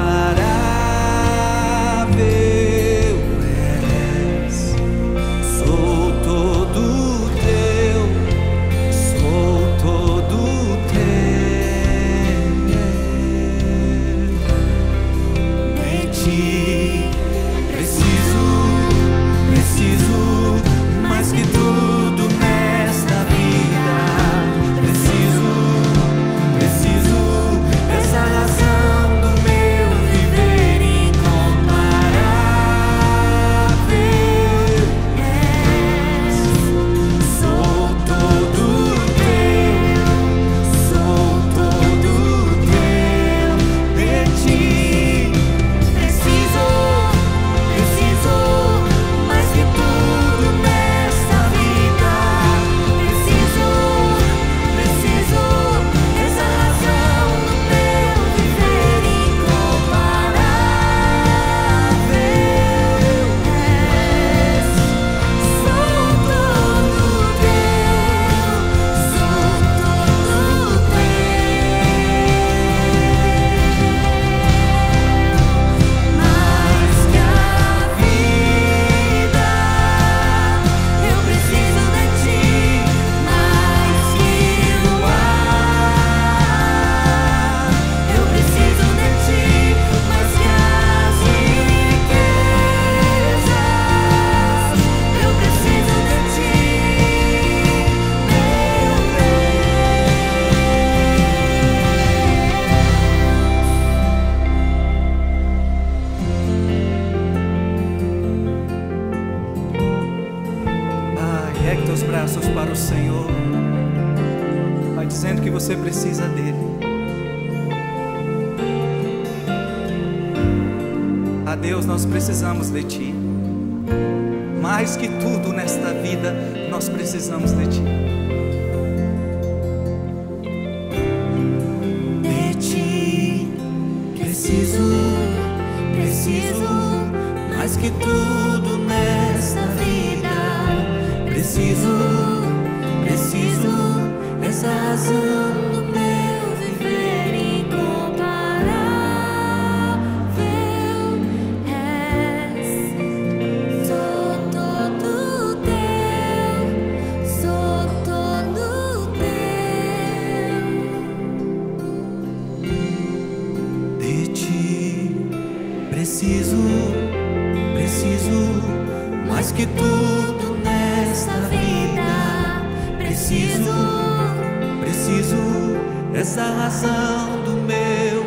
Incomparável és, sou todo. Ergue teus braços para o Senhor. Vai dizendo que você precisa dele. A Deus, nós precisamos de Ti. Mais que tudo nesta vida, nós precisamos de Ti. De Ti preciso, mais que tudo nesta vida. Preciso, essa razão do meu viver incomparável és. Sou todo teu. De ti preciso, mais que tudo nesta vida. Preciso, essa razão do meu